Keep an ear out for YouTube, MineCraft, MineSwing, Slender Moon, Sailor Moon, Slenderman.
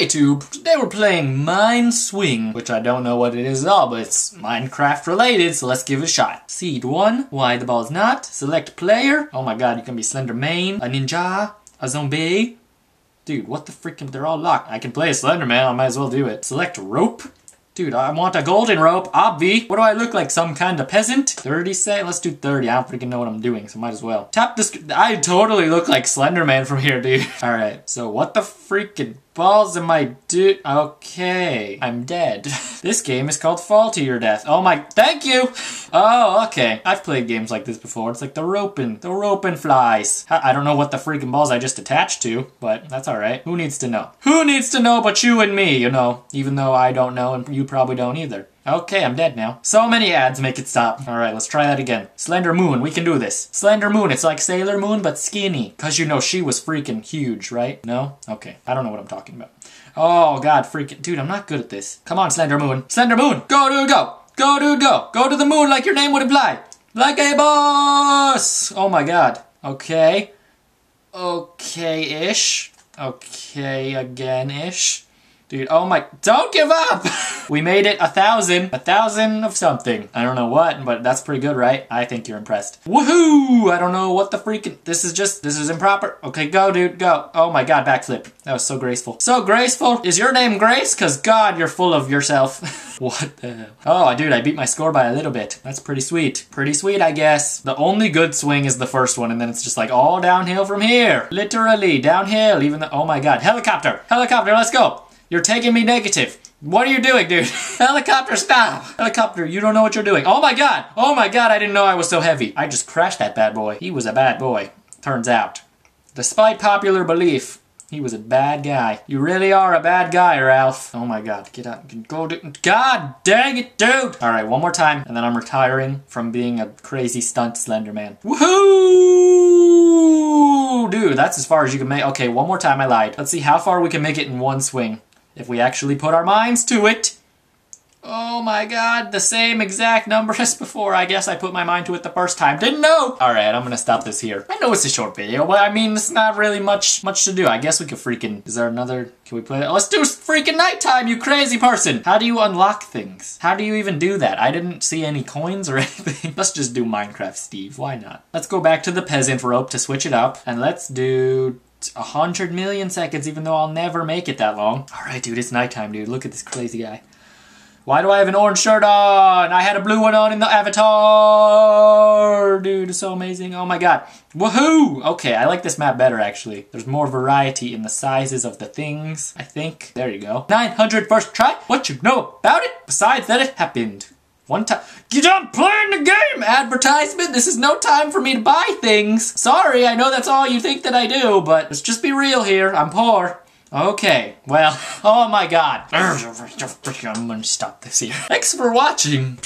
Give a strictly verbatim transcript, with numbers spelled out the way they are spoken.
YouTube, today we're playing MineSwing, which I don't know what it is at all, but it's Minecraft related, so let's give it a shot. Seed one, why the ball's not, select player, oh my god, you can be Slenderman, a ninja, a zombie, dude, what the freaking, they're all locked. I can play a Slenderman, I might as well do it. Select rope, dude, I want a golden rope, obvi. What do I look like, some kind of peasant? thirty set, let's do thirty, I don't freaking know what I'm doing, so might as well. Tap this, I totally look like Slenderman from here, dude. Alright, so what the freaking balls am I do? Okay, I'm dead. This game is called Fall to Your Death. Oh my, thank you! Oh, okay. I've played games like this before. It's like the roping, the roping flies. I don't know what the freaking balls I just attached to, but that's all right. Who needs to know? Who needs to know but you and me, you know? Even though I don't know and you probably don't either. Okay, I'm dead now. So many ads make it stop. All right, let's try that again. Slender Moon, we can do this. Slender Moon, it's like Sailor Moon, but skinny. Cause you know she was freaking huge, right? No? Okay, I don't know what I'm talking about. Oh god, freaking, dude, I'm not good at this. Come on, Slender Moon. Slender Moon, go dude, go. Go dude, go. Go to the moon like your name would imply. Like a boss. Oh my god. Okay. Okay-ish. Okay again-ish. Dude, oh my, don't give up! We made it a thousand, a thousand of something. I don't know what, but that's pretty good, right? I think you're impressed. Woohoo! I don't know what the freaking, this is just, this is improper. Okay, go dude, go. Oh my god, backflip. That was so graceful. So graceful. Is your name Grace? Cause god, you're full of yourself. What the hell? Oh, dude, I beat my score by a little bit. That's pretty sweet. Pretty sweet, I guess. The only good swing is the first one, and then it's just like all downhill from here. Literally, downhill, even though, oh my god. Helicopter, helicopter, let's go. You're taking me negative. What are you doing, dude? Helicopter, stop! Helicopter, you don't know what you're doing. Oh my god! Oh my god, I didn't know I was so heavy. I just crashed that bad boy. He was a bad boy, turns out. Despite popular belief, he was a bad guy. You really are a bad guy, Ralph. Oh my god, get out. Go, dude. God dang it, dude! Alright, one more time, and then I'm retiring from being a crazy stunt Slender Man. Woohoo! Dude, that's as far as you can make. Okay, one more time, I lied. Let's see how far we can make it in one swing. If we actually put our minds to it. Oh my god, the same exact number as before. I guess I put my mind to it the first time. Didn't know! Alright, I'm gonna stop this here. I know it's a short video, but I mean, it's not really much much to do. I guess we could freaking... Is there another... Can we play it? Let's do freaking nighttime, you crazy person! How do you unlock things? How do you even do that? I didn't see any coins or anything. Let's just do Minecraft, Steve. Why not? Let's go back to the peasant rope to switch it up. And let's do... a hundred million seconds, even though I'll never make it that long. All right, dude, it's nighttime, dude. Look at this crazy guy. Why do I have an orange shirt on? I had a blue one on in the avatar. Dude, it's so amazing. Oh my god. Woohoo! Okay, I like this map better, actually. There's more variety in the sizes of the things, I think. There you go. nine hundred first try. What you know about it? Besides that it happened. One time. You done playing the game, advertisement! This is no time for me to buy things. Sorry, I know that's all you think that I do, but let's just be real here. I'm poor. Okay, well, oh my god. I'm gonna stop this here. Thanks for watching.